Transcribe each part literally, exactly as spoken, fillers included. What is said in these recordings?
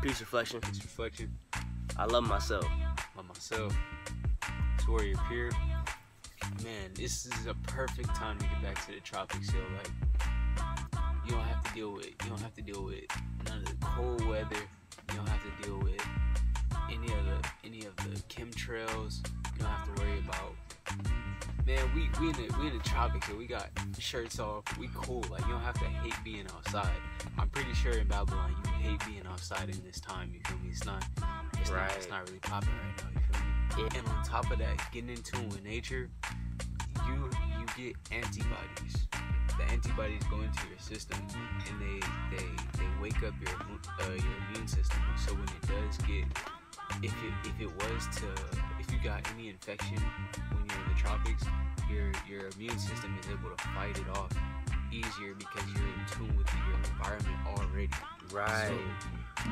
Peace, reflection. Peace, reflection. I love myself. Love myself. It's where you're pure. Man, this is a perfect time to get back to the tropics, yo. Like, you don't have to deal with, you don't have to deal with none of the cold weather. You don't have to deal with any of the, any of the chemtrails. You don't have to worry about. Man, we we in the we in the tropics here. We got shirts off. We cool. Like, you don't have to hate being outside. I'm pretty sure in Babylon you hate being outside in this time. You feel me? It's not. It's right. not. It's not really popping right now. You feel me? Yeah. And on top of that, getting in tune with nature, you you get antibodies. The antibodies go into your system, and they they, they wake up your uh, your immune system. So when it does get, if it if it was to if you got any infection when you're in the tropics, your your immune system is able to fight it off easier because you're in tune with your environment already. Right. So,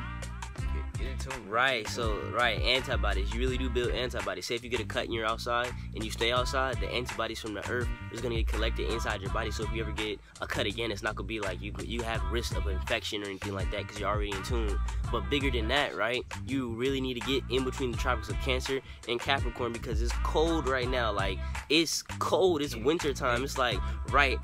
get, get in tune. Right. So right, antibodies. You really do build antibodies. Say if you get a cut and you're outside and you stay outside, the antibodies from the earth is gonna get collected inside your body. So if you ever get a cut again, it's not gonna be like you you have risk of infection or anything like that because you're already in tune. But bigger than that, right? You really need to get in between the tropics of Cancer and Capricorn because it's cold right now. Like, it's cold. It's winter time. It's like right.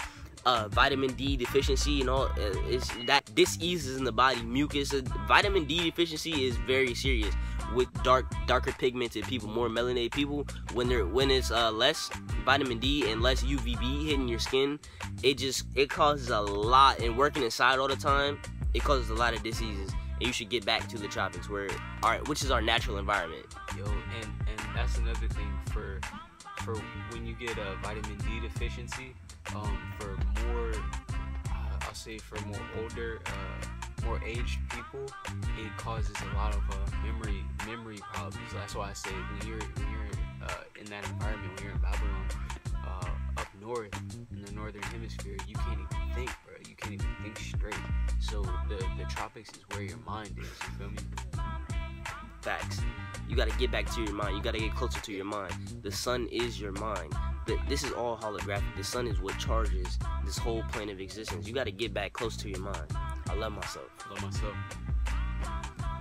Uh, vitamin D deficiency and all is that diseases in the body, mucus. Uh, vitamin D deficiency is very serious with dark, darker pigmented people, more melanated people. When they're when it's uh, less vitamin D and less U V B hitting your skin, it just it causes a lot. And working inside all the time, it causes a lot of diseases. And you should get back to the tropics, where our which is our natural environment. Yo, and and that's another thing for for when you get a vitamin D deficiency. Um, for more, uh, I'll say for more older, uh, more aged people, it causes a lot of uh, memory memory problems. That's why I say when you're when you're uh, in that environment, when you're in Babylon, uh, up north in the northern hemisphere, you can't even think, bro. You can't even think straight. So the the tropics is where your mind is. You feel me? Facts. You gotta get back to your mind. You gotta get closer to your mind. The sun is your mind. But this is all holographic. The sun is what charges this whole plane of existence. You got to get back close to your mind. I love myself. Love myself.